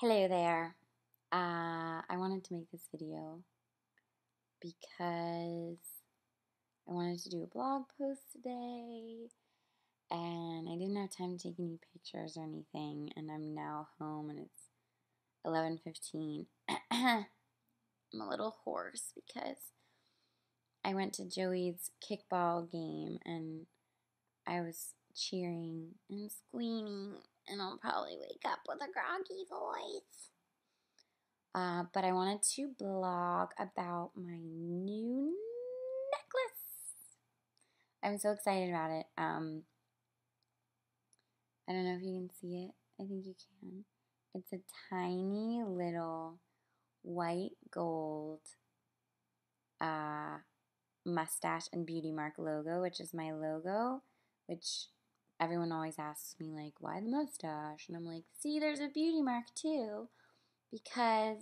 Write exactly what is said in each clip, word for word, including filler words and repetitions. Hello there. Uh, I wanted to make this video because I wanted to do a blog post today and I didn't have time to take any pictures or anything, and I'm now home and it's eleven fifteen. I'm a little hoarse because I went to Joey's kickball game and I was cheering and screaming, and I'll probably wake up with a groggy voice. Uh, but I wanted to blog about my new necklace. I'm so excited about it. Um, I don't know if you can see it. I think you can. It's a tiny little white gold uh, mustache and beauty mark logo, which is my logo, which everyone always asks me, like, why the mustache? And I'm like, see, there's a beauty mark too, because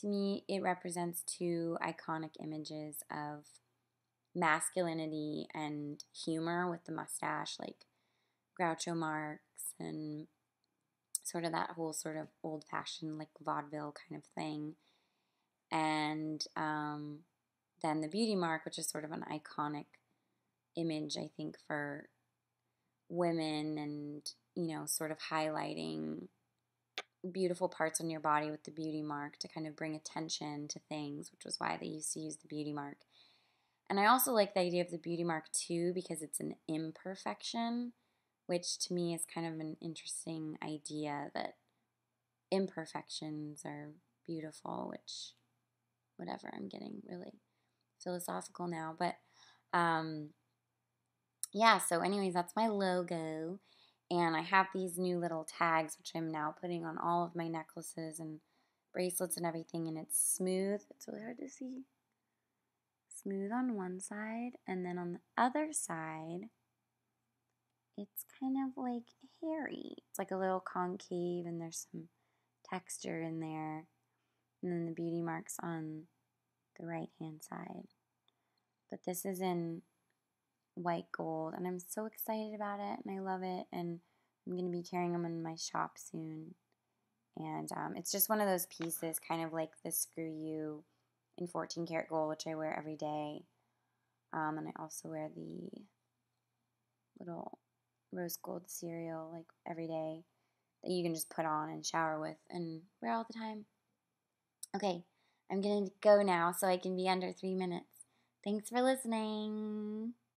to me it represents two iconic images of masculinity and humor with the mustache, like Groucho Marx and sort of that whole sort of old-fashioned, like, vaudeville kind of thing. And um, then the beauty mark, which is sort of an iconic image, I think, for women, and, you know, sort of highlighting beautiful parts on your body with the beauty mark to kind of bring attention to things, which was why they used to use the beauty mark. And I also like the idea of the beauty mark too, because it's an imperfection, which to me is kind of an interesting idea, that imperfections are beautiful, which, whatever, I'm getting really philosophical now, but um yeah, so anyways, that's my logo, and I have these new little tags, which I'm now putting on all of my necklaces and bracelets and everything, and it's smooth. It's really hard to see. Smooth on one side, and then on the other side, it's kind of like hairy. It's like a little concave, and there's some texture in there, and then the beauty marks on the right-hand side. But this is in white gold, and I'm so excited about it, and I love it, and I'm going to be carrying them in my shop soon. And um, it's just one of those pieces, kind of like the Screw You in fourteen karat gold, which I wear every day. Um, and I also wear the little rose gold cereal, like, every day, that you can just put on and shower with and wear all the time. Okay, I'm going to go now so I can be under three minutes. Thanks for listening.